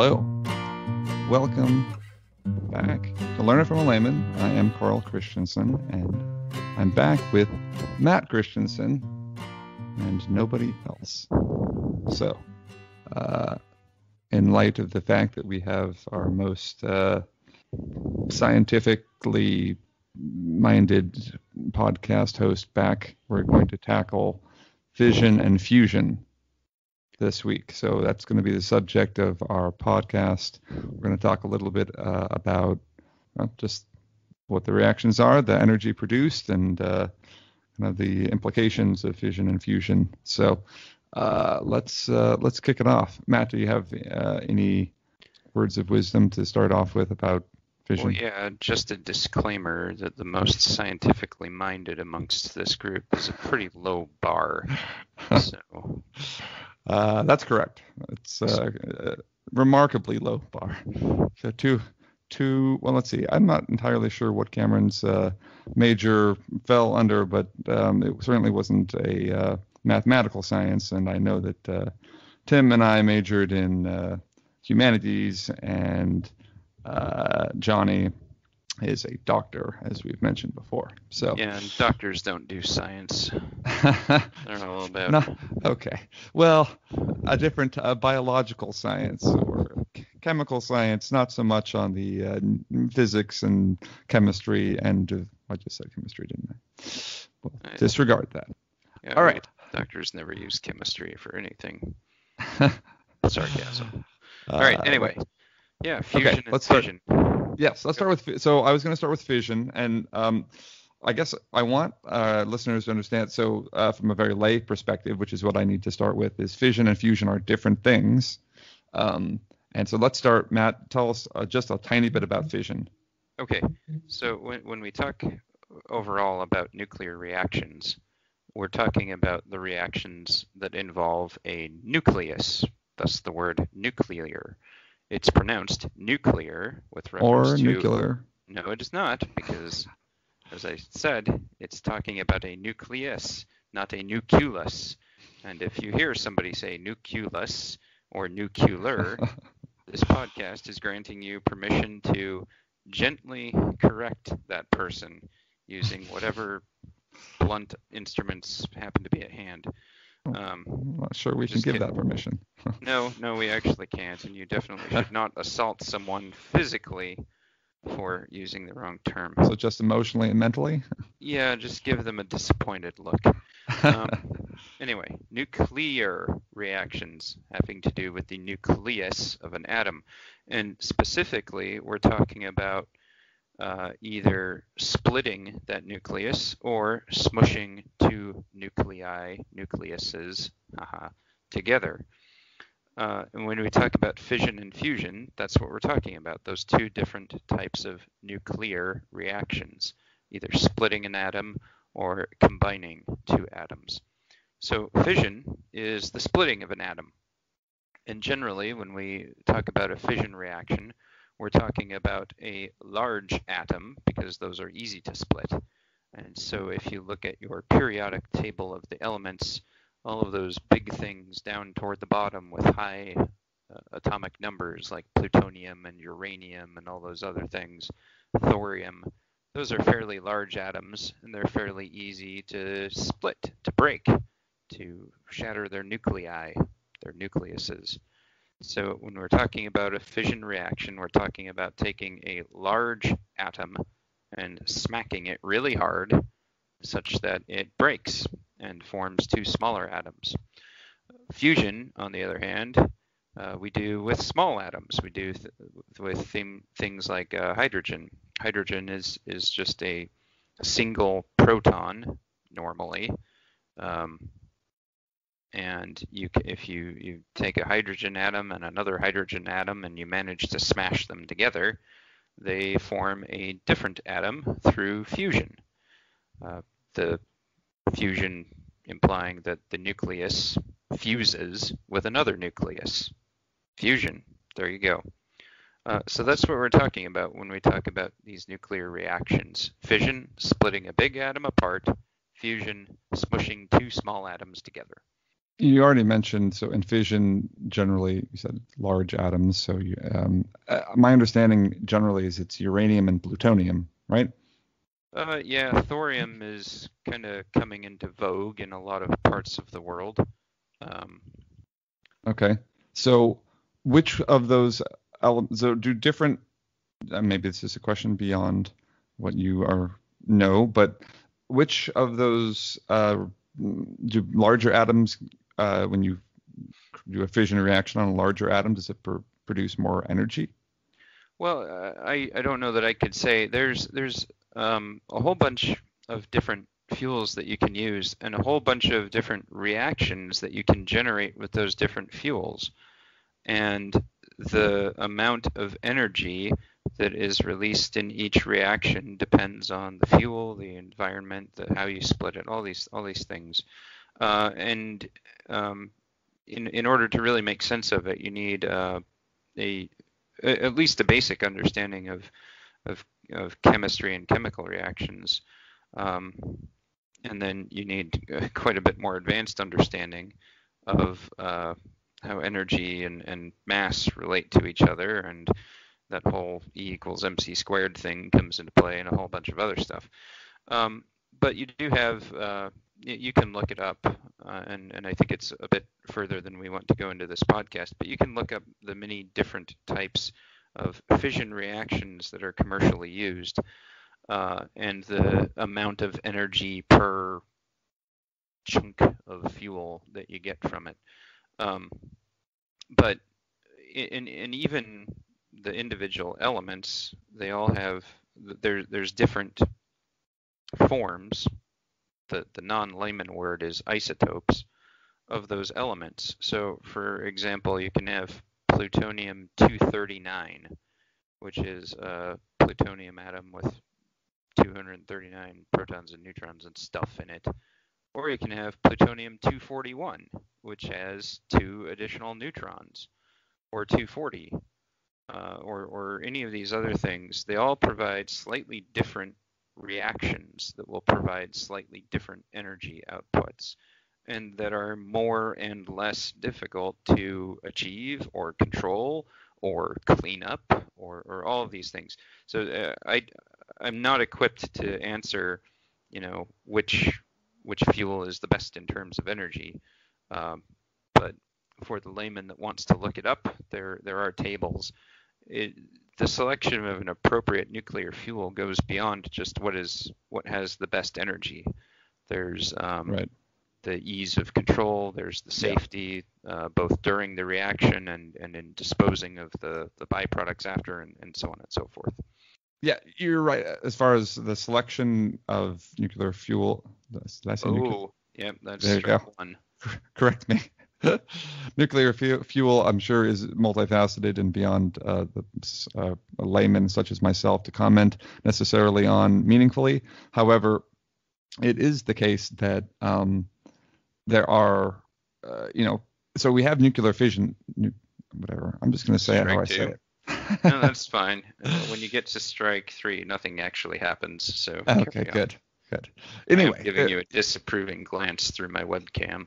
Hello. Welcome back to Learn It From A Layman. I am Carl Christensen, and I'm back with Matt Christensen and nobody else. So, in light of the fact that we have our most scientifically minded podcast host back, we're going to tackle fission and fusion this week. So that's going to be the subject of our podcast. We're going to talk a little bit about just what the reactions are, the energy produced, and kind of the implications of fission and fusion. So let's kick it off. Matt, do you have any words of wisdom to start off with about fission? Well, yeah, just a disclaimer that the most scientifically minded amongst this group is a pretty low bar. So. That's correct. It's a remarkably low bar. So well, let's see. I'm not entirely sure what Cameron's major fell under, but it certainly wasn't a mathematical science. And I know that Tim and I majored in humanities, and Johnny is a doctor, as we've mentioned before. So yeah, and doctors don't do science. I don't know about. No, okay, well, a different biological science or chemical science, not so much on the physics and chemistry and I just said chemistry, didn't I? Well, disregard that. Yeah, all right. Well, doctors never use chemistry for anything. Sarcasm. All right. Anyway, yeah, fusion. Okay, let's start. Yes, let's start with. So I was going to start with fission, and I guess I want listeners to understand. So from a very lay perspective, which is what I need to start with, is fission and fusion are different things. And so let's start. Matt, tell us just a tiny bit about fission. Okay. So when we talk overall about nuclear reactions, we're talking about the reactions that involve a nucleus. Thus the word nuclear. It's pronounced nuclear with reference to... Or nuclear. No, it is not, because, as I said, it's talking about a nucleus, not a nucleus. And if you hear somebody say nucleus or nuclear, this podcast is granting you permission to gently correct that person using whatever blunt instruments happen to be at hand. I'm not sure we can give that permission. No, we actually can't, and you definitely should not assault someone physically for using the wrong term. So just emotionally and mentally? Yeah, just give them a disappointed look. Anyway, nuclear reactions having to do with the nucleus of an atom. And specifically, we're talking about either splitting that nucleus or smushing two nucleuses together. And when we talk about fission and fusion, that's what we're talking about, those two different types of nuclear reactions, either splitting an atom or combining two atoms. So fission is the splitting of an atom. And generally, when we talk about a fission reaction, we're talking about a large atom because those are easy to split. And so if you look at your periodic table of the elements, all of those big things down toward the bottom with high atomic numbers like plutonium and uranium and all those other things, thorium, those are fairly large atoms, and they're fairly easy to split, to break, to shatter their nuclei, their nucleuses. So when we're talking about a fission reaction, we're talking about taking a large atom and smacking it really hard such that it breaks and forms two smaller atoms. Fusion, on the other hand, we do with small atoms. We do with things like hydrogen. Hydrogen is just a single proton normally. And if you take a hydrogen atom and another hydrogen atom and you manage to smash them together, they form a different atom through fusion. The fusion implying that the nucleus fuses with another nucleus. Fusion, there you go. So that's what we're talking about when we talk about these nuclear reactions. Fission, splitting a big atom apart. Fusion, smushing two small atoms together. You already mentioned, so in fission, generally, you said large atoms. So you, my understanding generally is it's uranium and plutonium, right? Yeah, thorium is kind of coming into vogue in a lot of parts of the world. Okay. So which of those elements, so do different, maybe this is a question beyond what you know, but which of those do larger atoms, when you do a fission reaction on a larger atom, does it produce more energy? Well, I don't know that I could say. There's a whole bunch of different fuels that you can use and a whole bunch of different reactions that you can generate with those different fuels. And the amount of energy that is released in each reaction depends on the fuel, the environment, how you split it, all these things. In order to really make sense of it, you need at least a basic understanding of chemistry and chemical reactions. And then you need quite a bit more advanced understanding of how energy and mass relate to each other, and that whole E=mc² thing comes into play, and a whole bunch of other stuff. But you do have, you can look it up, and I think it's a bit further than we want to go into this podcast, but you can look up the many different types of fission reactions that are commercially used, and the amount of energy per chunk of fuel that you get from it. But in even the individual elements, they all have, there's different forms. The non-layman word is isotopes of those elements. So for example, you can have plutonium-239, which is a plutonium atom with 239 protons and neutrons and stuff in it. Or you can have plutonium-241, which has 2 additional neutrons, or 240, or any of these other things. They all provide slightly different reactions that will provide slightly different energy outputs, and that are more and less difficult to achieve or control or clean up, or all of these things. So I'm not equipped to answer, which fuel is the best in terms of energy. But for the layman that wants to look it up, there are tables. The selection of an appropriate nuclear fuel goes beyond just what has the best energy. There's the ease of control, there's the safety, both during the reaction and in disposing of the byproducts after, and so on and so forth. Yeah, you're right. As far as the selection of nuclear fuel, correct me. Nuclear fuel, I'm sure, is multifaceted and beyond a layman such as myself to comment necessarily on meaningfully. However, it is the case that there are, so we have nuclear fission, whatever. I'm just going to say it how I say it. No, that's fine. When you get to strike 3, nothing actually happens. So okay, good. Anyway, I'm giving you a disapproving glance through my webcam.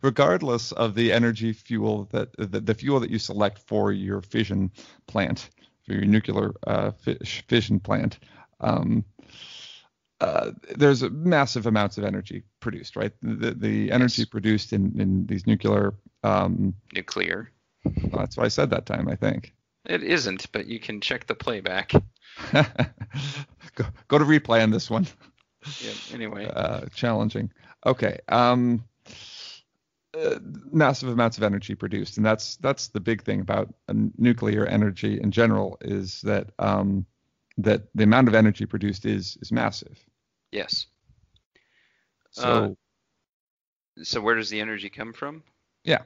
Regardless of the energy fuel that the fuel that you select for your fission plant, for your nuclear fission plant, there's massive amounts of energy produced. Right, the energy produced in these nuclear nuclear. Well, that's what I said that time, I think. It isn't, but you can check the playback. Go to replay on this one. Yeah, anyway. Challenging. Okay. Massive amounts of energy produced, and that's the big thing about nuclear energy in general, is that that the amount of energy produced is massive. Yes. So where does the energy come from? Yeah.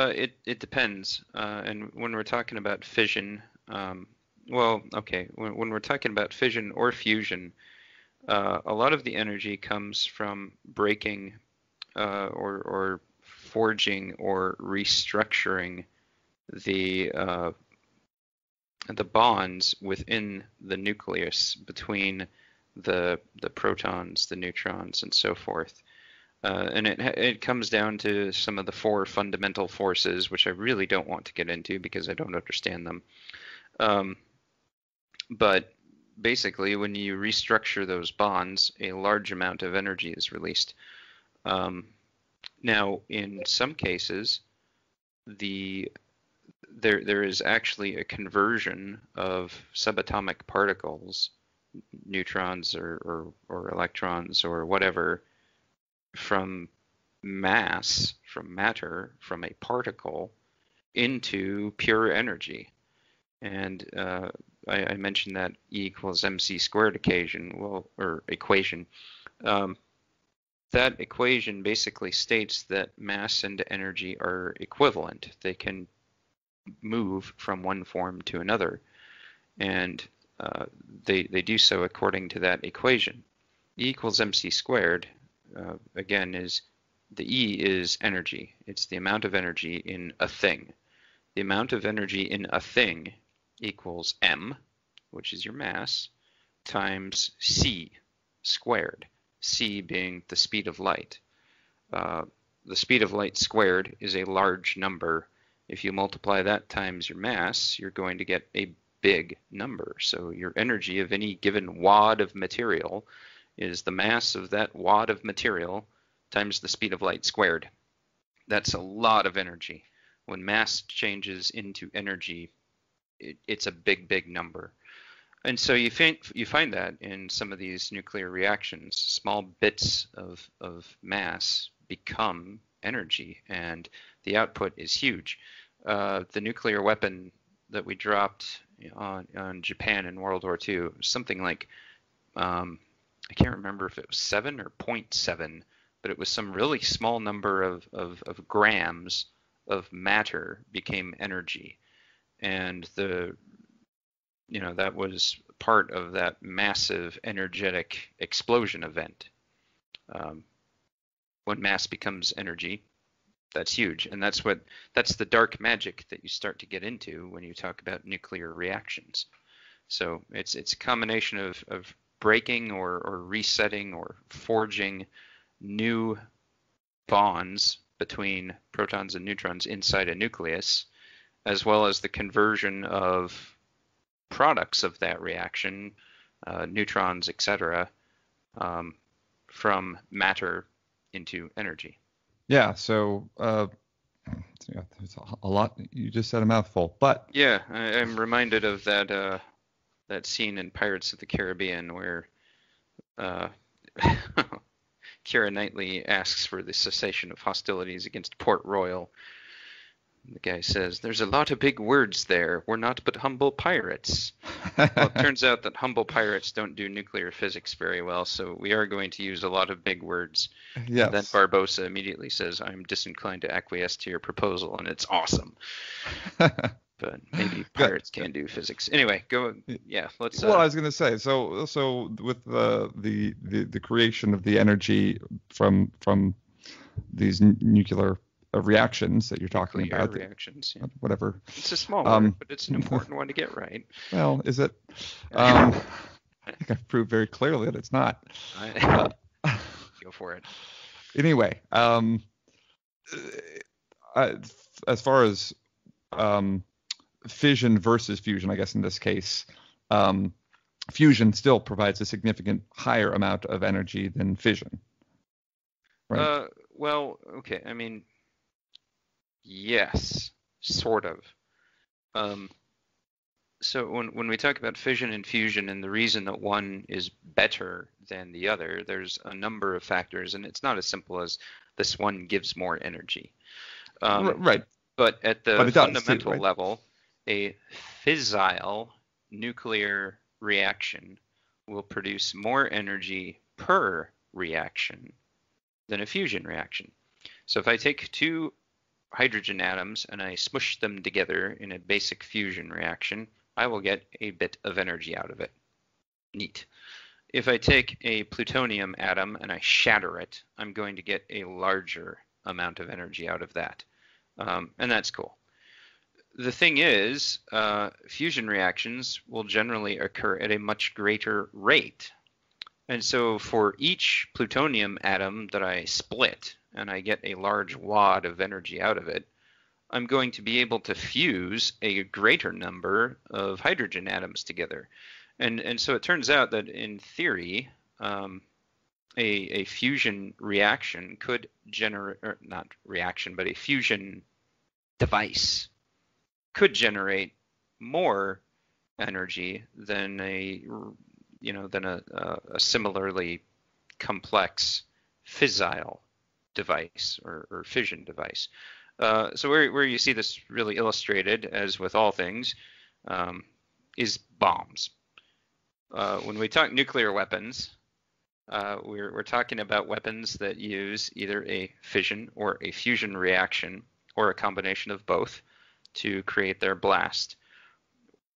It depends. And when we're talking about fission, when we're talking about fission or fusion, a lot of the energy comes from breaking or forging or restructuring the bonds within the nucleus between the protons, the neutrons, and so forth. And it comes down to some of the four fundamental forces, which I really don't want to get into because I don't understand them. But basically, when you restructure those bonds, a large amount of energy is released. Now, in some cases, there is actually a conversion of subatomic particles, neutrons or electrons or whatever, from mass, from matter, from a particle into pure energy. And I mentioned that E=mc² occasion, well, or equation. That equation basically states that mass and energy are equivalent. They can move from one form to another, and they do so according to that equation. E=mc². Again, is the E is energy. It's the amount of energy in a thing. The amount of energy in a thing equals m, which is your mass, times c squared, c being the speed of light. The speed of light squared is a large number. If you multiply that times your mass, you're going to get a big number. So your energy of any given wad of material is the mass of that wad of material times the speed of light squared. That's a lot of energy. When mass changes into energy, it's a big, big number. And so you find that in some of these nuclear reactions, small bits of mass become energy, and the output is huge. The nuclear weapon that we dropped on Japan in World War II, something like I can't remember if it was 7 or 0.7, but it was some really small number of grams of matter became energy. And that was part of that massive energetic explosion event. When mass becomes energy, that's huge. And that's the dark magic that you start to get into when you talk about nuclear reactions. So it's a combination of breaking or resetting or forging new bonds between protons and neutrons inside a nucleus, as well as the conversion of products of that reaction, neutrons, etc., from matter into energy. Yeah, so there's a lot. You just said a mouthful, but yeah, I'm reminded of that that scene in Pirates of the Caribbean where Keira Knightley asks for the cessation of hostilities against Port Royal. The guy says, "There's a lot of big words there. We're not but humble pirates." Well, it turns out that humble pirates don't do nuclear physics very well, so we are going to use a lot of big words. Yes. And then Barbossa immediately says, "I'm disinclined to acquiesce to your proposal," and it's awesome. But maybe pirates can do physics. Anyway, go. Yeah, let's. Well, I was going to say, so with the creation of the energy from these nuclear reactions that you're talking about. Reactions, yeah. Whatever. It's a small word, but it's an important one to get right. Well, is it? I think I've proved very clearly that it's not. Go for it. Anyway, as far as fission versus fusion, I guess in this case, fusion still provides a significant higher amount of energy than fission, right? Well, okay. I mean, yes, sort of. So when we talk about fission and fusion and the reason that one is better than the other, there's a number of factors, and it's not as simple as this one gives more energy. Right. But at the fundamental level, a fissile nuclear reaction will produce more energy per reaction than a fusion reaction. So if I take two hydrogen atoms and I smush them together in a basic fusion reaction, I will get a bit of energy out of it. Neat. If I take a plutonium atom and I shatter it, I'm going to get a larger amount of energy out of that. And that's cool. The thing is, fusion reactions will generally occur at a much greater rate. And so for each plutonium atom that I split and I get a large wad of energy out of it, I'm going to be able to fuse a greater number of hydrogen atoms together. And so it turns out that in theory, a fusion reaction could generate, or not reaction, but a fusion device could generate more energy than a, you know, than a similarly complex fissile device or fission device. So where you see this really illustrated, as with all things, is bombs. When we talk nuclear weapons, we're talking about weapons that use either a fission or a fusion reaction or a combination of both to create their blast.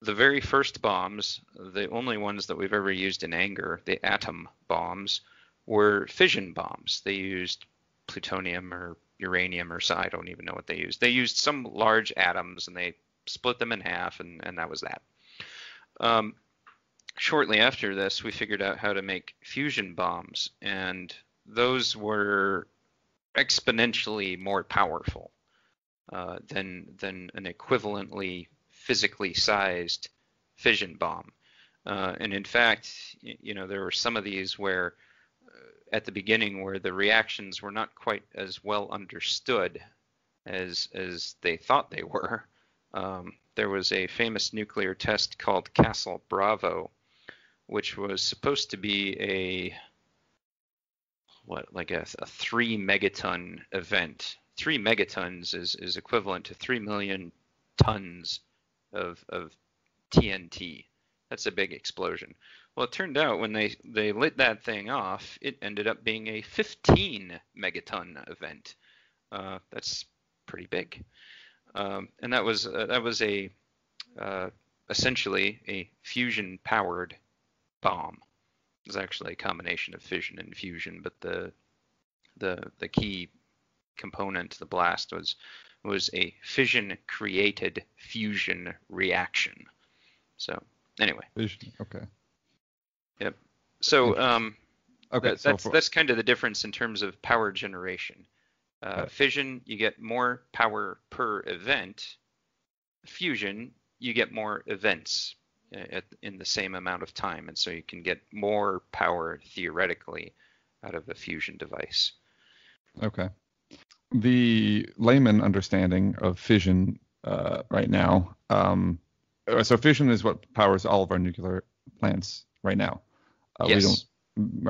The very first bombs, the only ones that we've ever used in anger, the atom bombs, were fission bombs. They used plutonium or uranium or I don't even know what they used. They used some large atoms and they split them in half, and that was that. Shortly after this, we figured out how to make fusion bombs, and those were exponentially more powerful than an equivalently physically sized fission bomb. And in fact, you know, there were some of these where at the beginning where the reactions were not quite as well understood as they thought they were. There was a famous nuclear test called Castle Bravo, which was supposed to be a, what, like a 3 megaton event. 3 megatons is equivalent to 3 million tons of TNT. That's a big explosion. Well, it turned out when they lit that thing off, it ended up being a 15 megaton event. That's pretty big. And that was a essentially a fusion powered bomb. It was actually a combination of fission and fusion, but the key component to the blast was a fission created fusion reaction. So anyway, fission, okay. Yep. So okay, that's kind of the difference in terms of power generation. Fission, you get more power per event. Fusion, you get more events in the same amount of time, and so you can get more power theoretically out of a fusion device. Okay. The layman understanding of fission right now. So fission is what powers all of our nuclear plants right now. Yes.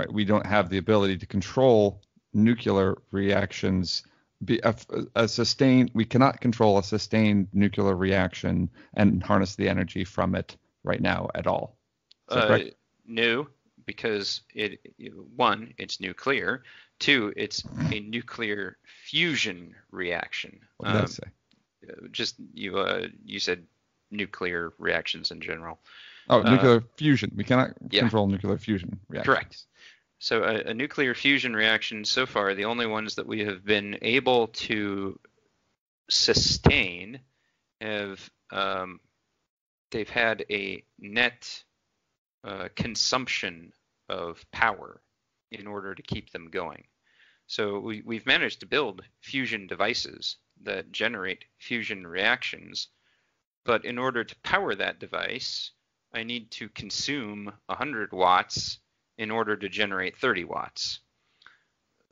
We don't have the ability to control nuclear reactions. We cannot control a sustained nuclear reaction and harness the energy from it right now at all. No, because one, it's nuclear. Two, it's a nuclear fusion reaction. What did I say? Just you said nuclear reactions in general. Oh, nuclear fusion. We cannot control nuclear fusion reactions. Correct. So a nuclear fusion reaction, so far, the only ones that we have been able to sustain have they've had a net consumption of power in order to keep them going. So we've managed to build fusion devices that generate fusion reactions, but in order to power that device, I need to consume 100 watts in order to generate 30 watts.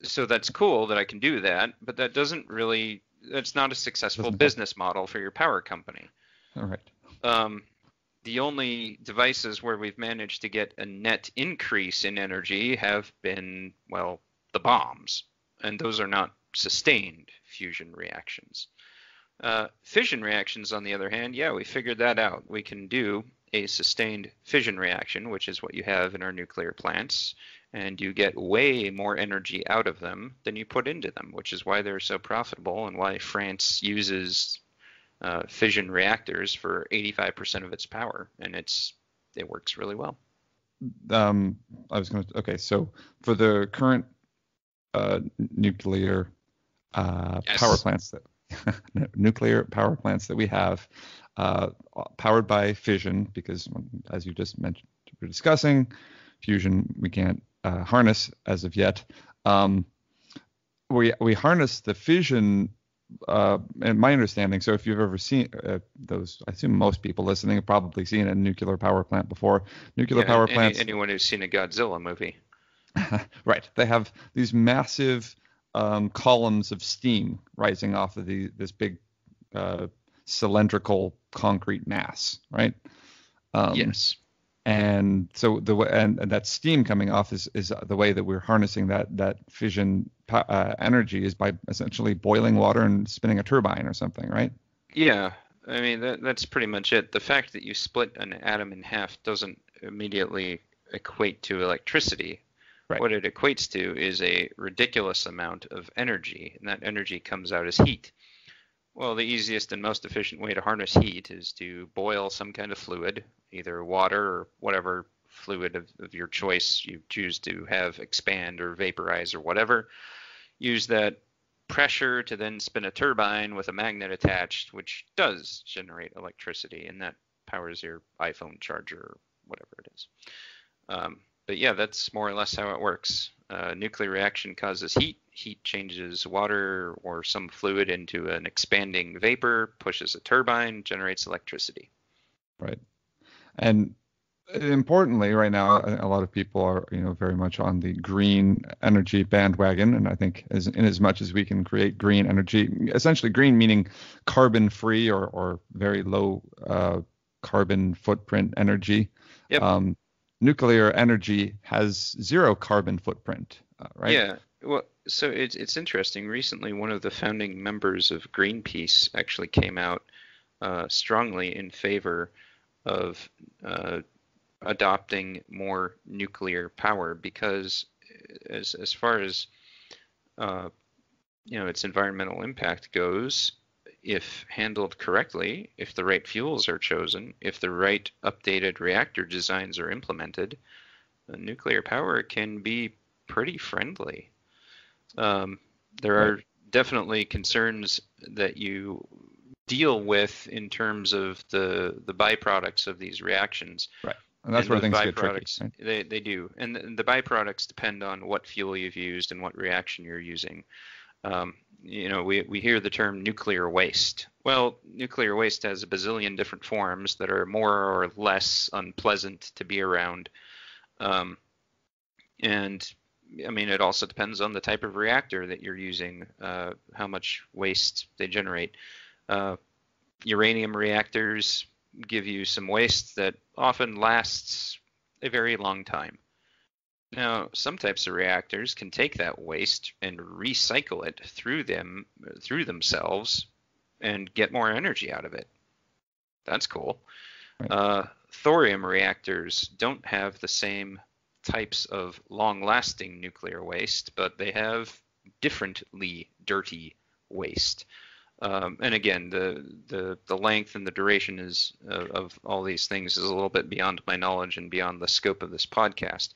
So that's cool that I can do that, but that doesn't really, that's not a successful business model for your power company. All right. The only devices where we've managed to get a net increase in energy have been, well, the bombs, and those are not sustained fusion reactions. Fission reactions, on the other hand, yeah, we figured that out. We can do a sustained fission reaction, which is what you have in our nuclear plants, and you get way more energy out of them than you put into them, which is why they're so profitable and why France uses fission reactors for 85% of its power, and it works really well. So for the current nuclear power plants that nuclear power plants that we have, powered by fission, because as you just mentioned, we're discussing fusion, we can't harness as of yet. We harness the fission, in my understanding. So if you've ever seen those, I assume most people listening have probably seen a nuclear power plant before. Nuclear power plants. Anyone who's seen a Godzilla movie. Right. They have these massive columns of steam rising off of this big cylindrical concrete mass, right? Yes. And so and that steam coming off is the way that we're harnessing that fission energy is by essentially boiling water and spinning a turbine or something, right? Yeah, I mean that's pretty much it. The fact that you split an atom in half doesn't immediately equate to electricity. Right. What it equates to is a ridiculous amount of energy, and that energy comes out as heat. Well, the easiest and most efficient way to harness heat is to boil some kind of fluid, either water or whatever fluid of your choice you choose to have expand or vaporize or whatever. Use that pressure to then spin a turbine with a magnet attached, which does generate electricity, and that powers your iPhone charger or whatever it is. But yeah, that's more or less how it works. Nuclear reaction causes heat. Heat changes water or some fluid into an expanding vapor, pushes a turbine, generates electricity. Right. And importantly, right now, a lot of people are, very much on the green energy bandwagon. And I think in as much as we can create green energy, essentially green meaning carbon-free or very low carbon footprint energy. Yep. Nuclear energy has zero carbon footprint, right? Yeah. Well, so it's interesting. Recently, one of the founding members of Greenpeace actually came out strongly in favor of adopting more nuclear power because, as far as its environmental impact goes, if handled correctly, if the right fuels are chosen, if the right updated reactor designs are implemented, nuclear power can be pretty friendly. There are definitely concerns that you deal with in terms of the byproducts of these reactions. Right, and that's where things get tricky. Right? They do, and the byproducts depend on what fuel you've used and what reaction you're using. We hear the term nuclear waste. Well, nuclear waste has a bazillion different forms that are more or less unpleasant to be around. It also depends on the type of reactor that you're using, how much waste they generate. Uranium reactors give you some waste that often lasts a very long time. Now, some types of reactors can take that waste and recycle it through themselves and get more energy out of it. That's cool. Right. Thorium reactors don't have the same types of long-lasting nuclear waste, but they have differently dirty waste. And again, the length and the duration is of all these things is a little bit beyond my knowledge and beyond the scope of this podcast.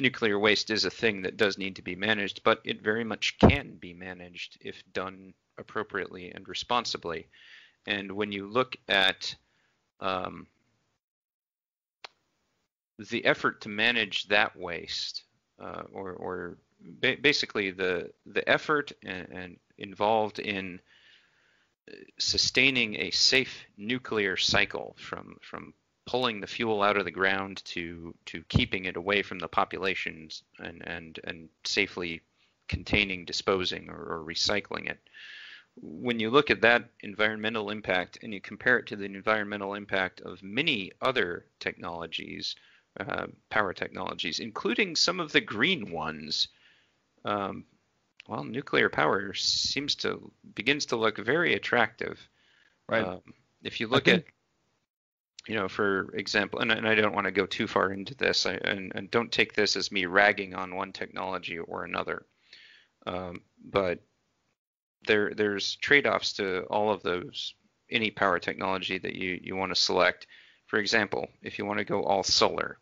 Nuclear waste is a thing that does need to be managed, but it very much can be managed if done appropriately and responsibly. And when you look at the effort to manage that waste, basically the effort and involved in sustaining a safe nuclear cycle from pulling the fuel out of the ground to keeping it away from the populations and safely containing, disposing, or recycling it. When you look at that environmental impact and you compare it to the environmental impact of many other technologies, power technologies, including some of the green ones, nuclear power begins to look very attractive. Right. If you look at for example, and I don't want to go too far into this, and don't take this as me ragging on one technology or another, but there's trade-offs to all of those, any power technology that you want to select. For example, if you want to go all solar,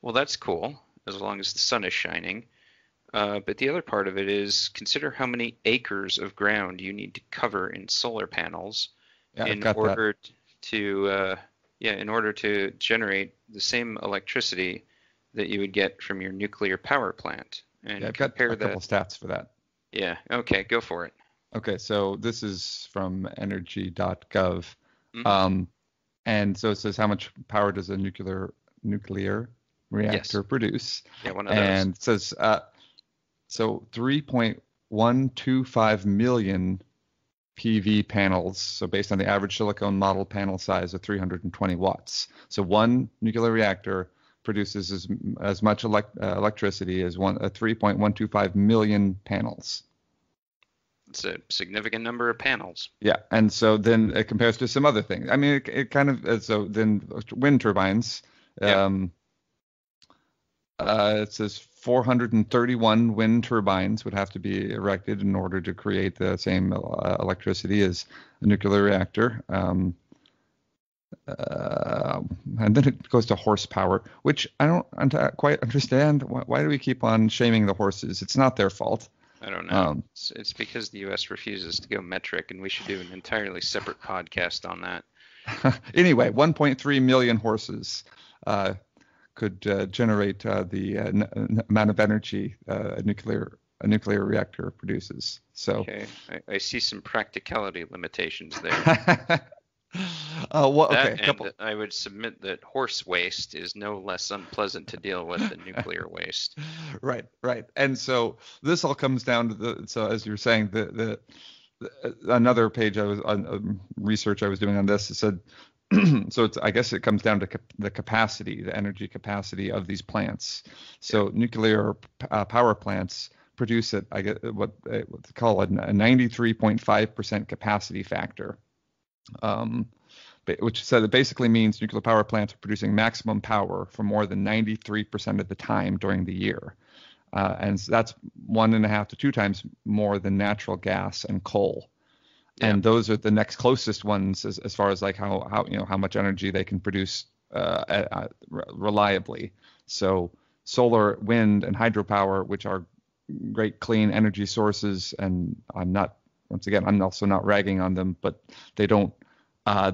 well, that's cool as long as the sun is shining. But the other part of it is consider how many acres of ground you need to cover in solar panels in order to generate the same electricity that you would get from your nuclear power plant. And yeah, I've got a couple stats for that. Yeah. Okay. Go for it. Okay. So this is from energy.gov. Mm-hmm. And so it says, how much power does a nuclear reactor produce? Yeah, one of those. And it says, so 3.125 million PV panels, so based on the average silicon model panel size of 320 watts. So one nuclear reactor produces as much electricity as 3.125 million panels. It's a significant number of panels. Yeah, and so then it compares to some other things. I mean, it kind of, so then wind turbines, it says 431 wind turbines would have to be erected in order to create the same electricity as a nuclear reactor. And then it goes to horsepower, which I don't quite understand. Why do we keep on shaming the horses? It's not their fault. I don't know. It's because the U.S. refuses to go metric, and we should do an entirely separate podcast on that. Anyway, 1.3 million horses could generate the amount of energy a nuclear reactor produces. So okay. I see some practicality limitations there. I would submit that horse waste is no less unpleasant to deal with than nuclear waste. Right. And so this all comes down to as you were saying, the another page I was on, research I was doing on this, it said. So I guess it comes down to the capacity, the energy capacity of these plants. So nuclear power plants produce at I guess what they call a 93.5% capacity factor, which so that basically means nuclear power plants are producing maximum power for more than 93% of the time during the year, and so that's 1.5 to 2 times more than natural gas and coal. And those are the next closest ones as far as like how much energy they can produce reliably. So solar, wind, and hydropower, which are great clean energy sources, and I'm also not ragging on them, but they don't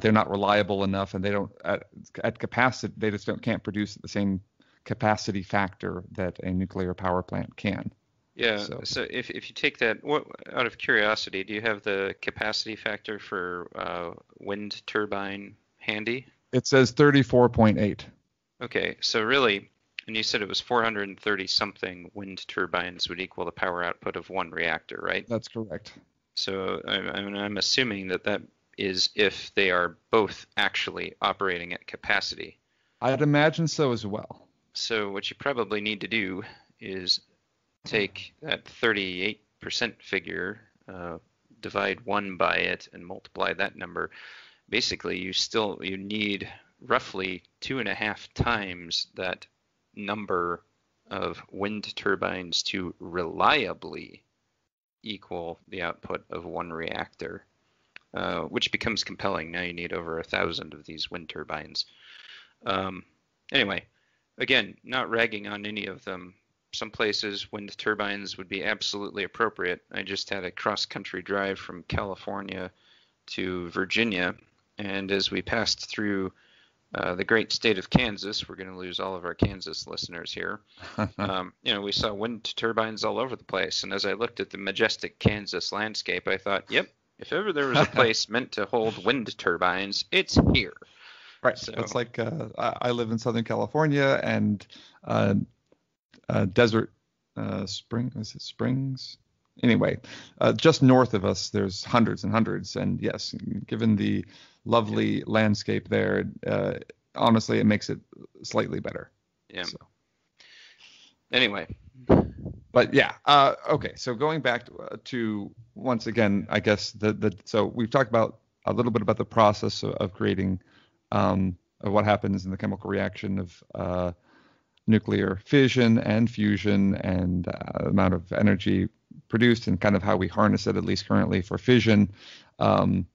they're not reliable enough, and they don't at capacity they just can't produce the same capacity factor that a nuclear power plant can. Yeah. So if you take that, out of curiosity, do you have the capacity factor for wind turbine handy? It says 34.8. Okay. So really, and you said it was 430 something wind turbines would equal the power output of one reactor, right? That's correct. So I'm assuming that is if they are both actually operating at capacity. I'd imagine so as well. So what you probably need to do is take that 38% figure, divide 1 by it, and multiply that number. Basically, you need roughly 2.5 times that number of wind turbines to reliably equal the output of one reactor, which becomes compelling. Now you need over 1,000 of these wind turbines. Anyway, again, not ragging on any of them. Some places wind turbines would be absolutely appropriate. I just had a cross-country drive from California to Virginia, and as we passed through the great state of Kansas, we're going to lose all of our Kansas listeners here. We saw wind turbines all over the place, and as I looked at the majestic Kansas landscape, I thought, yep, if ever there was a place meant to hold wind turbines, it's here. Right. So it's like I live in Southern California, and Desert Spring, is it Springs? Anyway, just north of us, there's hundreds and hundreds. And yes, given the lovely landscape there, honestly, it makes it slightly better. Yeah. So. Anyway. But yeah, okay. So going back to once again, I guess so we've talked about a little bit about the process of creating of what happens in the chemical reaction of nuclear fission and fusion, and amount of energy produced, and kind of how we harness it, at least currently for fission, and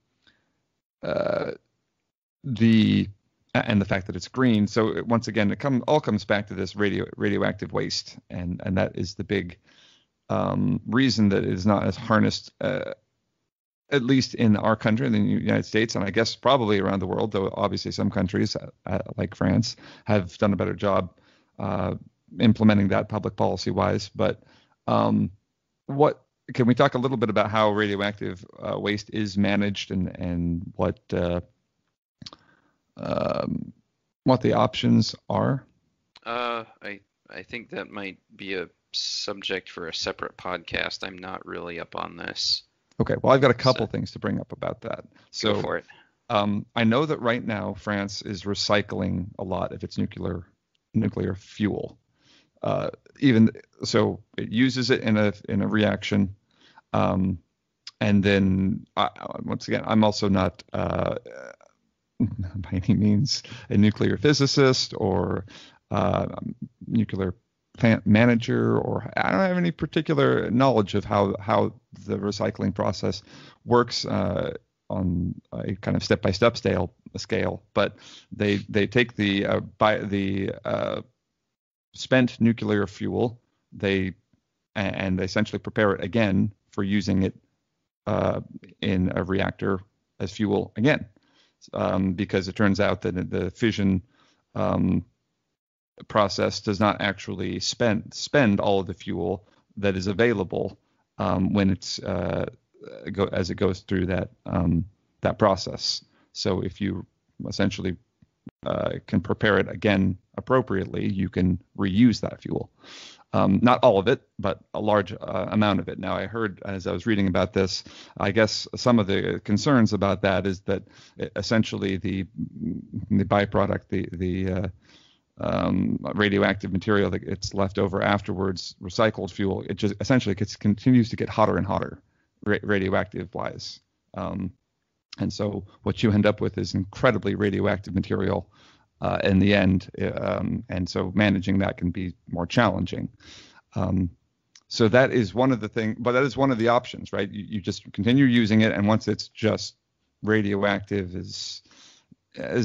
the fact that it's green. So once again, all comes back to this radioactive waste, and that is the big reason that it is not as harnessed, at least in our country, in the United States, and I guess probably around the world, though obviously some countries like France have done a better job implementing that public policy wise. But what can we talk a little bit about how radioactive waste is managed and what the options are? I think that might be a subject for a separate podcast. I'm not really up on this. Okay. Well, I've got a couple things to bring up about that. So go for it. I know that right now France is recycling a lot of its nuclear fuel. Even so, it uses it in a reaction, and then once again, I'm also not by any means a nuclear physicist or nuclear plant manager, or I don't have any particular knowledge of how the recycling process works on a kind of step-by-step scale. But they take the spent nuclear fuel, and they essentially prepare it again for using it in a reactor as fuel again, because it turns out that the fission process does not actually spend all of the fuel that is available when it's as it goes through that process. So if you essentially can prepare it again appropriately, you can reuse that fuel. Not all of it, but a large amount of it. Now, I heard as I was reading about this, I guess some of the concerns about that is that essentially the byproduct, the radioactive material that it's left over afterwards, recycled fuel, it just essentially continues to get hotter and hotter, radioactive wise. And so what you end up with is incredibly radioactive material in the end. And so managing that can be more challenging. So that is one of the things, but that is one of the options, right? You just continue using it. And once it's just radioactive as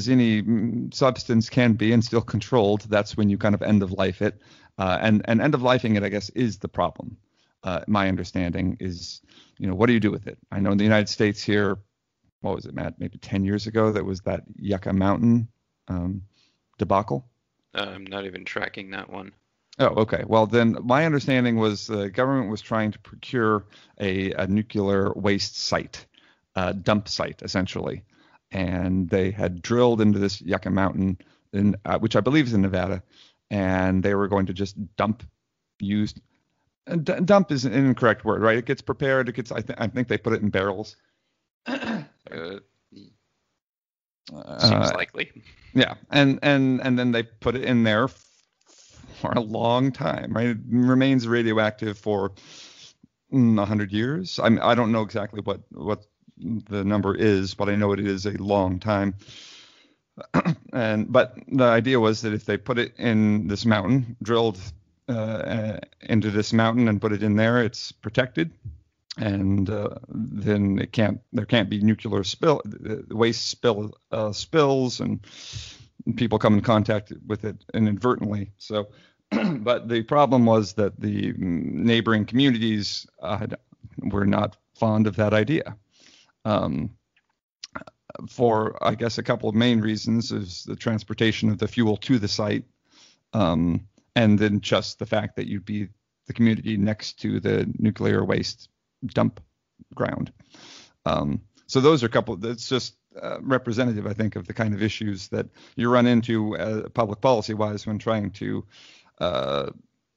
any substance can be and still controlled, that's when you kind of end of life it. And end of lifing it, I guess, is the problem. My understanding is, what do you do with it? I know in the United States here, what was it, Matt? Maybe 10 years ago, that was that Yucca Mountain debacle. I'm not even tracking that one. Oh, okay. Well, then my understanding was the government was trying to procure a nuclear waste site, a dump site, essentially. And they had drilled into this Yucca Mountain, which I believe is in Nevada, and they were going to just dump used. Dump is an incorrect word, right? It gets prepared. It gets. I think they put it in barrels. Seems likely. Yeah, and then they put it in there for a long time, right? It remains radioactive for 100 years. I don't know exactly what the number is, but I know it is a long time. But the idea was that if they put it in this mountain, drilled into this mountain and put it in there, it's protected. And then there can't be nuclear waste spills, and people come in contact with it inadvertently. So, but the problem was that the neighboring communities were not fond of that idea. For I guess a couple of main reasons is the transportation of the fuel to the site, and then just the fact that you'd be the community next to the nuclear waste dump ground. So those are a couple. That's just representative, I think, of the kind of issues that you run into public policy wise when trying to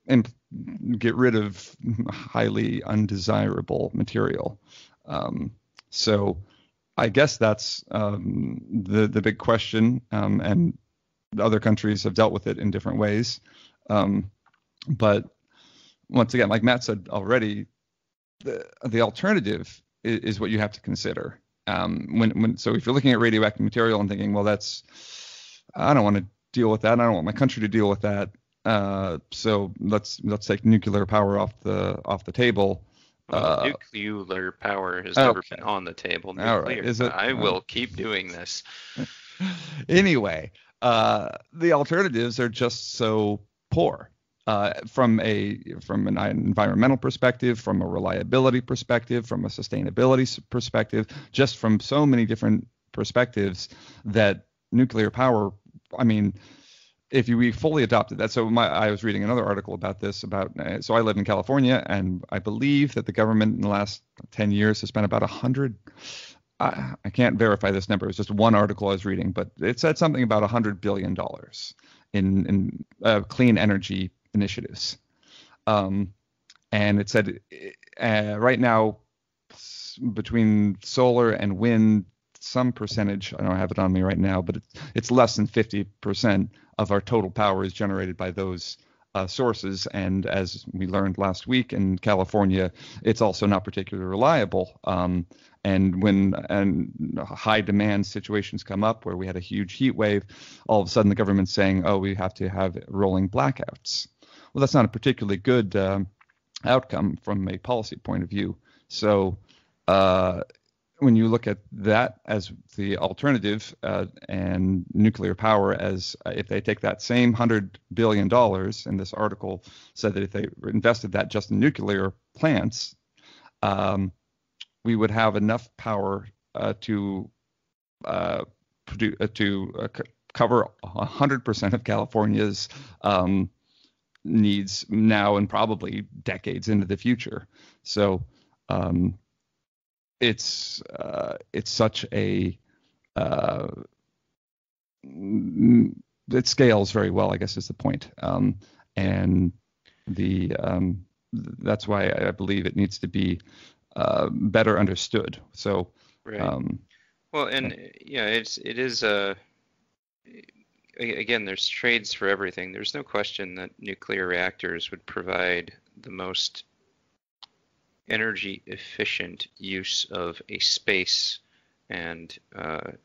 get rid of highly undesirable material. So I guess that's the big question, and other countries have dealt with it in different ways. But once again, like Matt said already, the alternative is what you have to consider. So if you're looking at radioactive material and thinking, well, I don't want to deal with that, and I don't want my country to deal with that. So let's take nuclear power off the table. Nuclear power has never been on the table. Nuclear, all right. I will keep doing this. Anyway, the alternatives are just so poor. From an environmental perspective, from a reliability perspective, from a sustainability perspective, just from so many different perspectives that nuclear power, if you fully adopt it, that's so. I was reading another article about this. So I live in California, and I believe that the government in the last 10 years has spent about 100. I can't verify this number. It was just one article I was reading, but it said something about $100 billion in clean energy initiatives. And it said right now between solar and wind, some percentage, I don't have it on me right now, but it's less than 50% of our total power is generated by those sources. And as we learned last week in California, it's also not particularly reliable. And when high demand situations come up where we had a huge heat wave, all of a sudden the government's saying, oh, we have to have rolling blackouts. Well, that's not a particularly good outcome from a policy point of view. So when you look at that as the alternative and nuclear power as if they take that same $100 billion, and this article said that if they invested that just in nuclear plants, we would have enough power to cover 100% of California's needs now and probably decades into the future. So it's such a it scales very well, I guess, is the point. And the that's why I believe it needs to be better understood. So right. Well, and yeah, it is again, there's trades for everything. There's no question that nuclear reactors would provide the most energy efficient use of a space and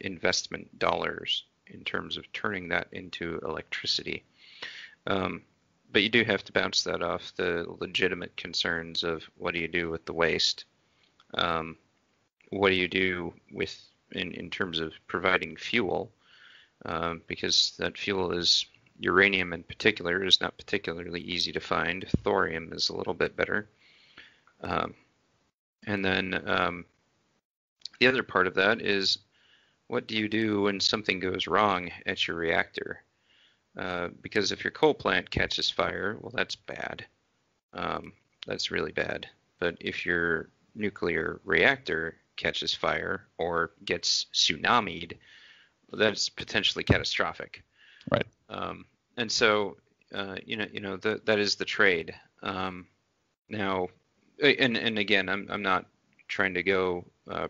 investment dollars in terms of turning that into electricity. But you do have to bounce that off the legitimate concerns of what do you do with the waste? What do you do with in terms of providing fuel? Because that fuel is, uranium in particular, is not particularly easy to find. Thorium is a little bit better. And then the other part of that is, what do you do when something goes wrong at your reactor? Because if your coal plant catches fire, well, that's bad. That's really bad. But if your nuclear reactor catches fire or gets tsunamied, that's potentially catastrophic. Right. And so, you know, that is the trade. Now, and again, I'm not trying to go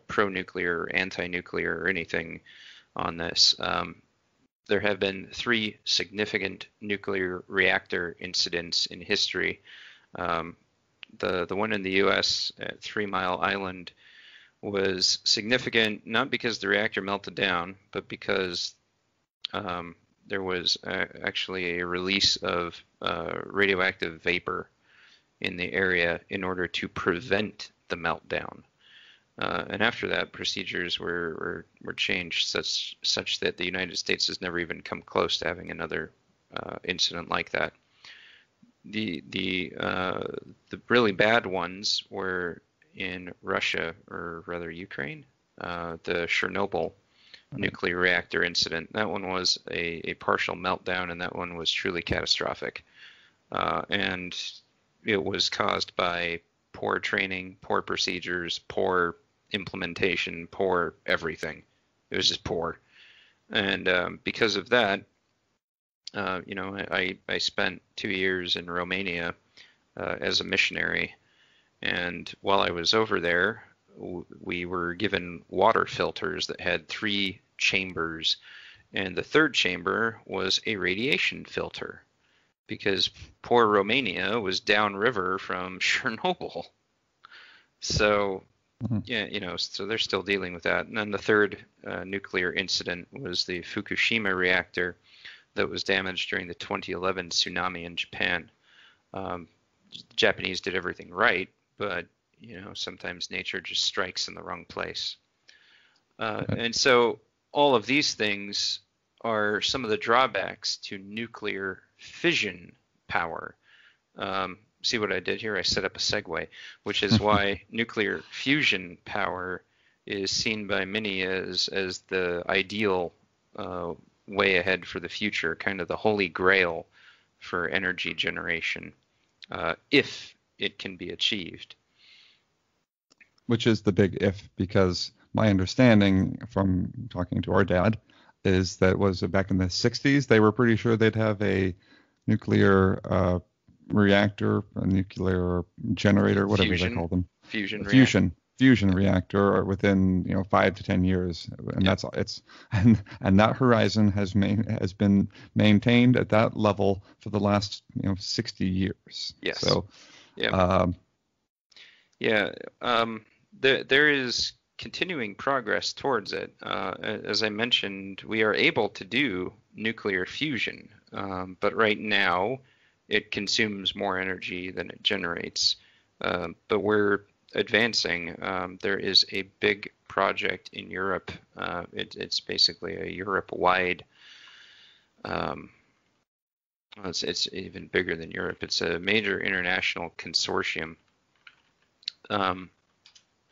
pro-nuclear or anti-nuclear or anything on this. There have been 3 significant nuclear reactor incidents in history. The one in the U.S. at 3 Mile Island was significant not because the reactor melted down, but because there was actually a release of radioactive vapor in the area in order to prevent the meltdown. And after that, procedures were changed such that the United States has never even come close to having another incident like that. The really bad ones were in Russia, or rather Ukraine, the Chernobyl nuclear reactor incident. That one was a partial meltdown, and that one was truly catastrophic. And it was caused by poor training, poor procedures, poor implementation, poor everything. It was just poor. And because of that, you know, I spent 2 years in Romania as a missionary. And while I was over there, we were given water filters that had 3 chambers. And the 3rd chamber was a radiation filter, because poor Romania was downriver from Chernobyl. So, yeah, you know, so they're still dealing with that. And then the 3rd nuclear incident was the Fukushima reactor that was damaged during the 2011 tsunami in Japan. The Japanese did everything right, but, you know, sometimes nature just strikes in the wrong place. And so all of these things are some of the drawbacks to nuclear fission power. See what I did here? I set up a segue, which is why nuclear fusion power is seen by many as the ideal way ahead for the future, kind of the holy grail for energy generation, if it can be achieved. Which is the big if, because my understanding from talking to our dad is that was back in the 60s, they were pretty sure they'd have a nuclear reactor, a nuclear generator, whatever fusion, they call them. Fusion reactor within 5 to 10 years, and that's and that horizon has been maintained at that level for the last 60 years. Yes. So yeah. There is continuing progress towards it. As I mentioned, we are able to do nuclear fusion, but right now it consumes more energy than it generates. But we're advancing. There is a big project in Europe. It's basically a Europe-wide. It's even bigger than Europe. It's a major international consortium,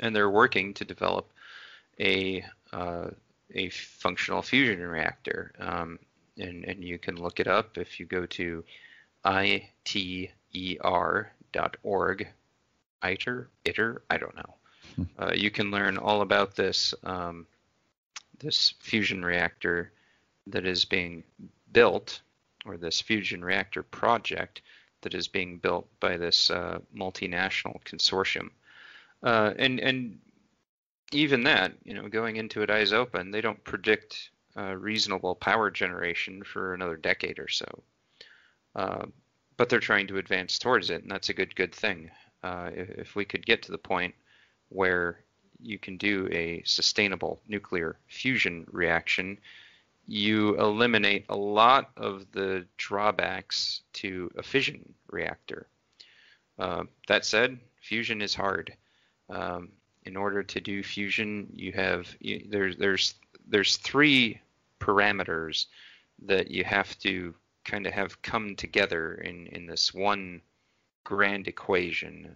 and they're working to develop a functional fusion reactor. And you can look it up if you go to ITER.org. ITER, I don't know. You can learn all about this this fusion reactor that is being built, or this fusion reactor project that is being built by this multinational consortium. And even that, going into it eyes open, they don't predict reasonable power generation for another decade or so. But they're trying to advance towards it, and that's a good thing. If we could get to the point where you can do a sustainable nuclear fusion reaction, you eliminate a lot of the drawbacks to a fission reactor. That said, fusion is hard. In order to do fusion, there's three parameters that you have to kind of have come together in this one grand equation.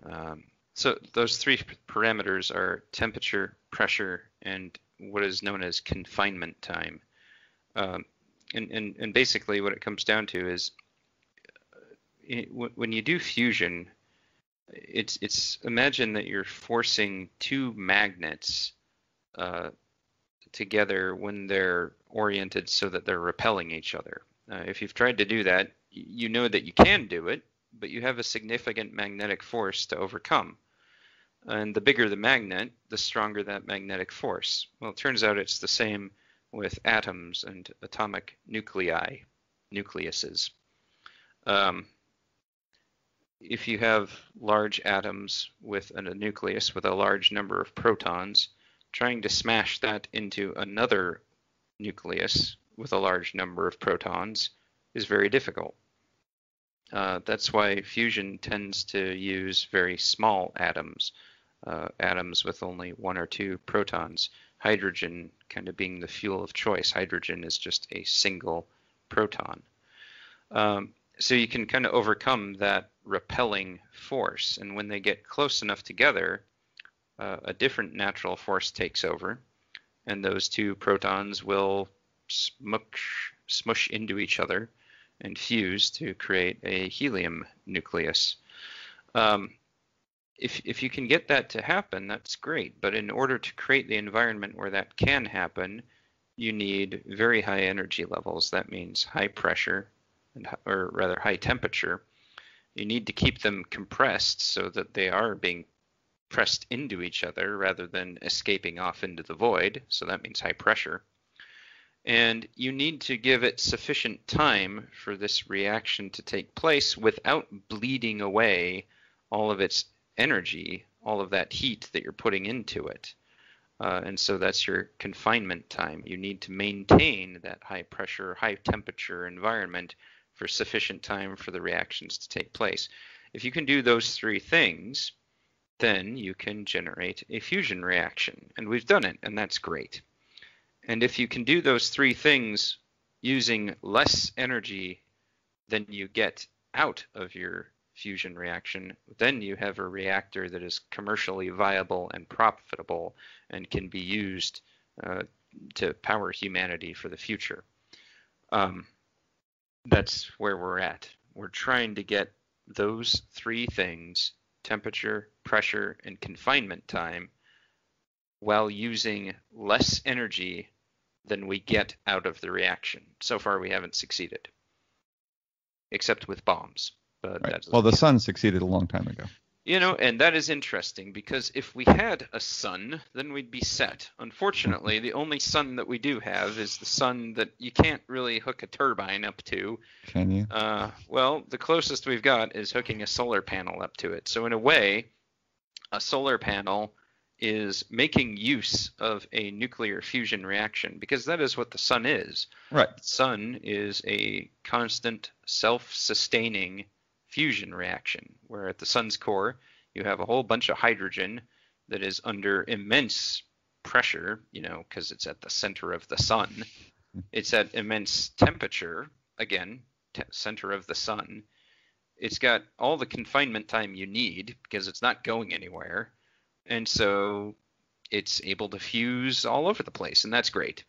So those three parameters are temperature, pressure, and what is known as confinement time. And basically what it comes down to is when you do fusion, it's imagine that you're forcing two magnets together when they're oriented so that they're repelling each other. If you've tried to do that, you know that you can do it, but you have a significant magnetic force to overcome. And the bigger the magnet, the stronger that magnetic force. Well, it turns out it's the same with atoms and atomic nuclei, nucleuses. If you have large atoms with a nucleus with a large number of protons, trying to smash that into another nucleus with a large number of protons is very difficult. That's why fusion tends to use very small atoms, atoms with only one or two protons, hydrogen kind of being the fuel of choice. Hydrogen is just a single proton. So you can kind of overcome that repelling force. And when they get close enough together, a different natural force takes over, and those two protons will smush into each other and fuse to create a helium nucleus. If you can get that to happen, that's great. But in order to create the environment where that can happen, you need very high energy levels. That means high pressure, or rather high temperature. You need to keep them compressed so that they are being pressed into each other rather than escaping off into the void. So that means high pressure. And you need to give it sufficient time for this reaction to take place without bleeding away all of its energy, all of that heat that you're putting into it. And so that's your confinement time. You need to maintain that high pressure, high temperature environment for sufficient time for the reactions to take place. If you can do those three things, then you can generate a fusion reaction. And we've done it, and that's great. And if you can do those three things using less energy than you get out of your fusion reaction, then you have a reactor that is commercially viable and profitable and can be used to power humanity for the future. That's where we're at. We're trying to get those three things, temperature, pressure, and confinement time, while using less energy than we get out of the reaction. So far, we haven't succeeded, except with bombs. But right. Well, the sun succeeded a long time ago. You know, and that is interesting, because if we had a sun, then we'd be set. Unfortunately, the only sun that we do have is the sun that you can't really hook a turbine up to. Can you? Well, the closest we've got is hooking a solar panel up to it. So in a way, a solar panel is making use of a nuclear fusion reaction, because that is what the sun is. Right. The sun is a constant self-sustaining fusion reaction, where at the sun's core you have a whole bunch of hydrogen that is under immense pressure, you know, because it's at the center of the sun. It's at immense temperature, again, center of the sun. It's got all the confinement time you need because it's not going anywhere, and so it's able to fuse all over the place, and that's great.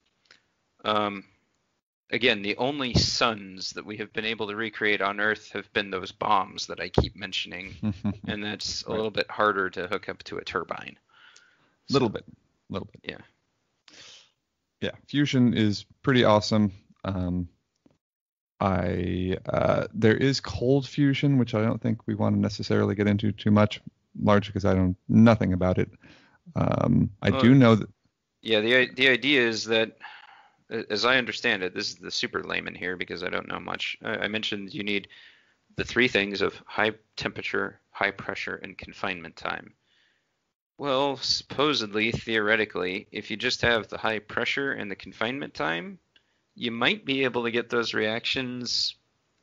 Again, the only suns that we have been able to recreate on Earth have been those bombs that I keep mentioning, and that's a little bit harder to hook up to a turbine. A little bit, a little bit. Yeah. Yeah, fusion is pretty awesome. There is cold fusion, which I don't think we want to necessarily get into too much, largely because I don't nothing about it. I do know that. Yeah, the idea is that, as I understand it, this is the super layman here because I don't know much. I mentioned you need the three things of high temperature, high pressure, and confinement time. Well, supposedly, theoretically, if you just have the high pressure and the confinement time, you might be able to get those reactions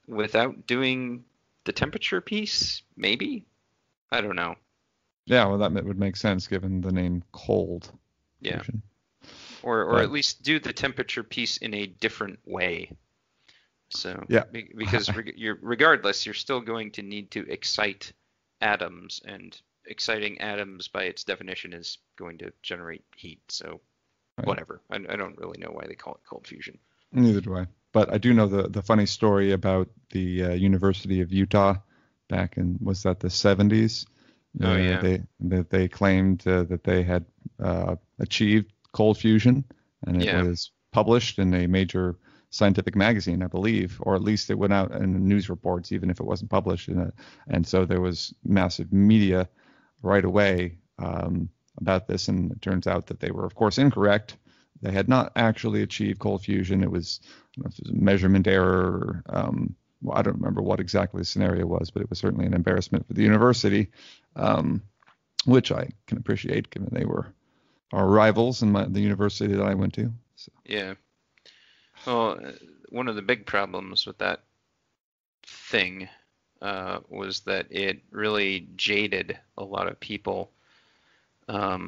without doing the temperature piece, maybe? I don't know. Yeah, well, that would make sense given the name cold. Yeah. Version. Or at least do the temperature piece in a different way. So yeah. Because regardless, you're still going to need to excite atoms, and exciting atoms by its definition is going to generate heat. So whatever. I don't really know why they call it cold fusion. Neither do I. But I do know the funny story about the University of Utah back in, was that the 70s? Oh, yeah. They claimed that they had achieved cold fusion, and it was published in a major scientific magazine, I believe, or at least it went out in news reports, even if it wasn't published. And so there was massive media right away about this, and it turns out that they were, of course, incorrect. They had not actually achieved cold fusion. It was, I don't know if it was a measurement error. Well, I don't remember what exactly the scenario was, but it was certainly an embarrassment for the university, which I can appreciate given they were our rivals in the university that I went to. So. Yeah. Well, one of the big problems with that thing was that it really jaded a lot of people to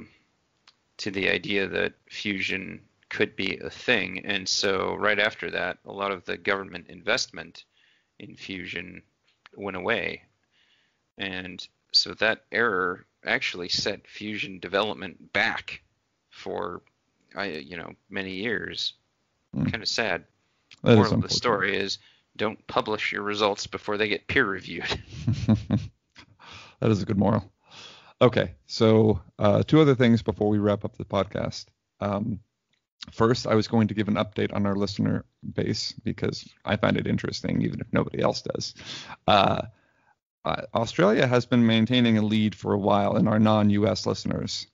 the idea that fusion could be a thing. And so right after that, a lot of the government investment in fusion went away. And so that error actually set fusion development back for many years. Kind of sad. The moral of the story is don't publish your results before they get peer reviewed. That is a good moral. Okay, so two other things before we wrap up the podcast. First, I was going to give an update on our listener base because I find it interesting, even if nobody else does. Australia has been maintaining a lead for a while in our non-US listeners.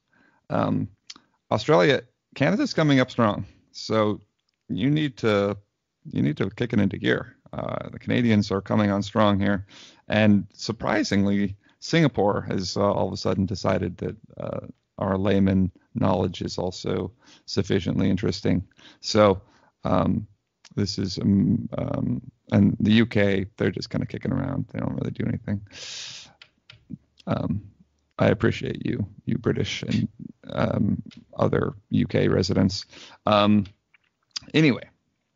Canada's coming up strong, so you need to kick it into gear. The Canadians are coming on strong here, and surprisingly, Singapore has all of a sudden decided that our layman knowledge is also sufficiently interesting. So this is and the UK, they're just kind of kicking around. They don't really do anything. I appreciate you British and other UK residents. Anyway,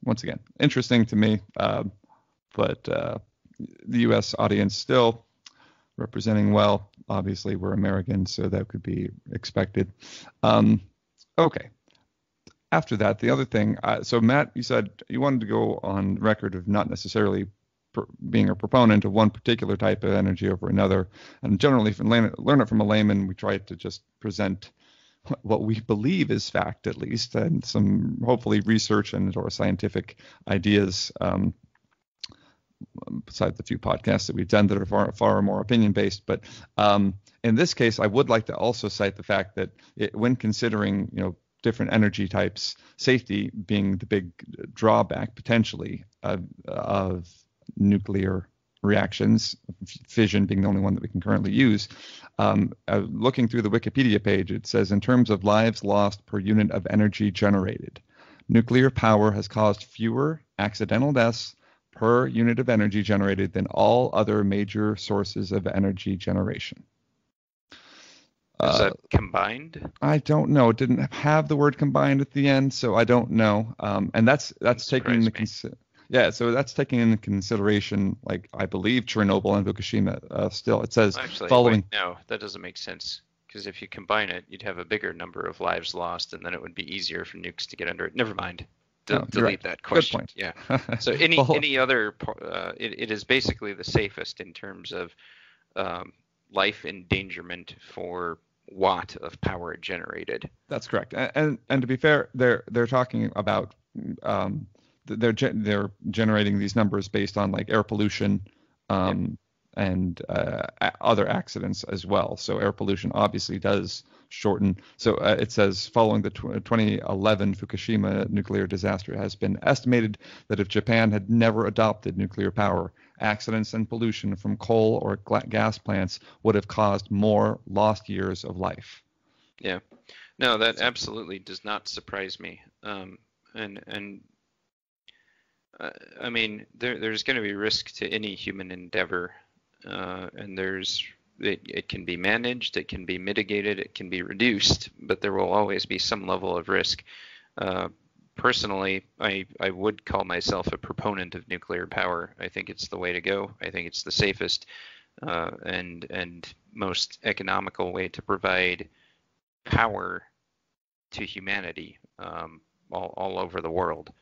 once again, interesting to me. But the US audience still representing well. Obviously, we're American, so that could be expected. Okay. after that, the other thing, so Matt, you said you wanted to go on record of not necessarily being a proponent of one particular type of energy over another. And generally, from Learn It From A Layman, we try to just present what we believe is fact, at least, and some hopefully research and or scientific ideas, besides the few podcasts that we've done that are far more opinion-based. But in this case, I would like to also cite the fact that when considering, different energy types, safety being the big drawback potentially of nuclear reactions, fission being the only one that we can currently use. Looking through the Wikipedia page, it says, in terms of lives lost per unit of energy generated, nuclear power has caused fewer accidental deaths per unit of energy generated than all other major sources of energy generation. Is that combined? I don't know. It didn't have the word combined at the end, so I don't know. And that's taking into consideration, like, I believe Chernobyl and Fukushima still. It says no, that doesn't make sense, because if you combine it, you'd have a bigger number of lives lost, and then it would be easier for nukes to get under it. Never mind. Delete that question. Good point. Yeah. So any other it is basically the safest in terms of life endangerment for watt of power generated. That's correct. And to be fair, they're talking about they're generating these numbers based on like air pollution and other accidents as well. So air pollution obviously does shorten. So it says, following the 2011 Fukushima nuclear disaster, it has been estimated that if Japan had never adopted nuclear power, accidents and pollution from coal or gas plants would have caused more lost years of life. Yeah, no, that absolutely does not surprise me. I mean, there's going to be risk to any human endeavor, and it can be managed, it can be mitigated, it can be reduced, but there will always be some level of risk. Personally, I would call myself a proponent of nuclear power. I think it's the way to go. I think it's the safest and most economical way to provide power to humanity all over the world.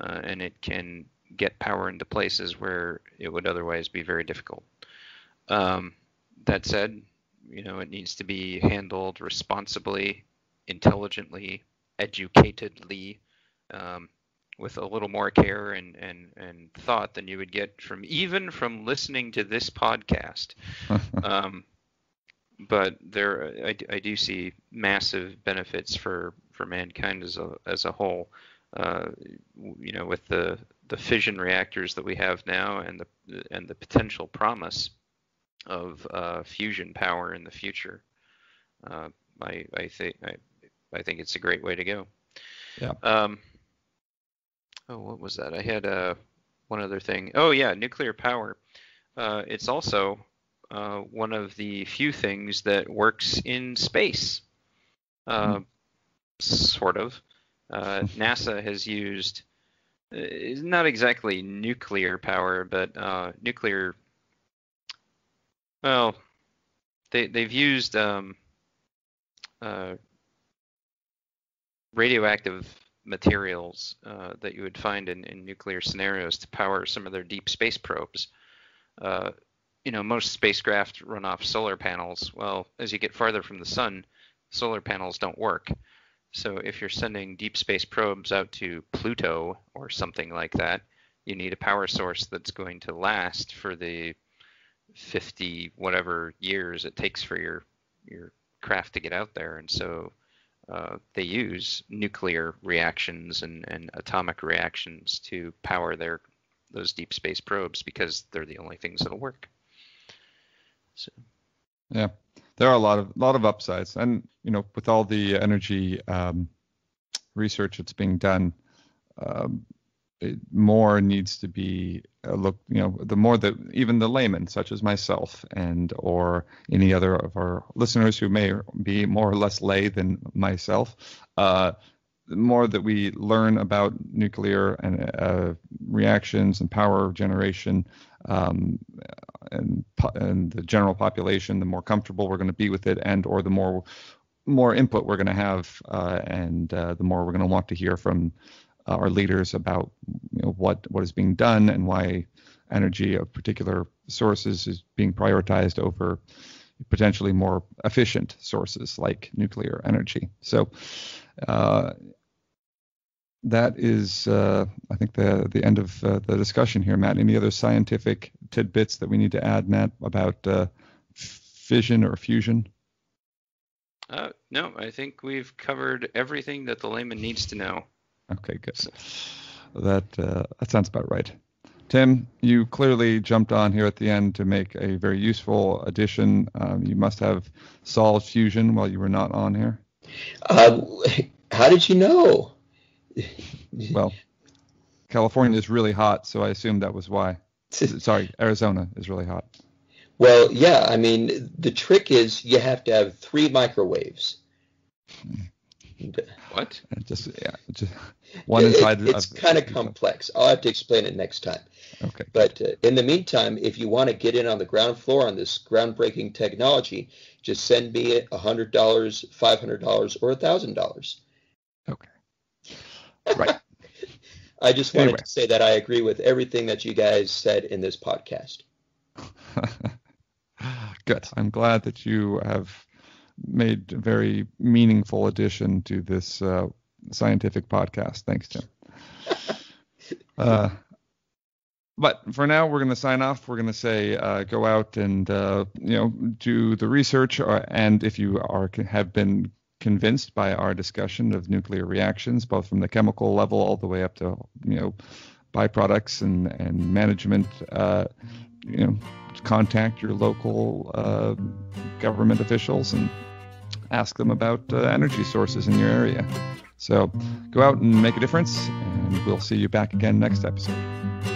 And it can get power into places where it would otherwise be very difficult. That said, it needs to be handled responsibly, intelligently, educatedly, with a little more care and thought than you would get from listening to this podcast. But I do see massive benefits for mankind as a whole. With the fission reactors that we have now and the potential promise of fusion power in the future, I think it's a great way to go. Yeah. What was that? I had one other thing. Oh, yeah, nuclear power. It's also one of the few things that works in space, sort of. NASA has used not exactly nuclear power, but nuclear. Well, they've used radioactive materials that you would find in nuclear scenarios to power some of their deep space probes. Most spacecraft run off solar panels. Well, as you get farther from the sun, solar panels don't work. So if you're sending deep space probes out to Pluto or something like that, you need a power source that's going to last for the 50 whatever years it takes for your craft to get out there. And so they use nuclear reactions and atomic reactions to power those deep space probes, because they're the only things that'll work. So. Yeah, there are a lot of upsides, and with all the energy research that's being done, more needs to be looked. The more that even the layman, such as myself, and or any other of our listeners who may be more or less lay than myself, the more that we learn about nuclear and reactions and power generation. And the general population, the more comfortable we're going to be with it, and or the more more input we're going to have, and the more we're going to want to hear from our leaders about what is being done and why energy of particular sources is being prioritized over potentially more efficient sources like nuclear energy. So that is, I think, the end of the discussion here, Matt. Any other scientific tidbits that we need to add, Matt, about fission or fusion? No, I think we've covered everything that the layman needs to know. Okay, good. That sounds about right. Tim, you clearly jumped on here at the end to make a very useful addition. You must have solved fusion while you were not on here. How did you know? Well, California is really hot, so I assume that was why. Sorry, Arizona is really hot. Well, yeah, I mean, the trick is you have to have 3 microwaves. What? Just one inside. It's kind of complex. I'll have to explain it next time. Okay. But in the meantime, if you want to get in on the ground floor on this groundbreaking technology, just send me $100, $500, or $1,000. Okay. Right. I just wanted to say that I agree with everything that you guys said in this podcast. Good. I'm glad that you have made a very meaningful addition to this scientific podcast. Thanks, Tim. But for now, we're going to sign off. We're going to say go out and do the research, and if you have been convinced by our discussion of nuclear reactions, both from the chemical level all the way up to byproducts and management, contact your local government officials and ask them about energy sources in your area. So go out and make a difference, and we'll see you back again next episode.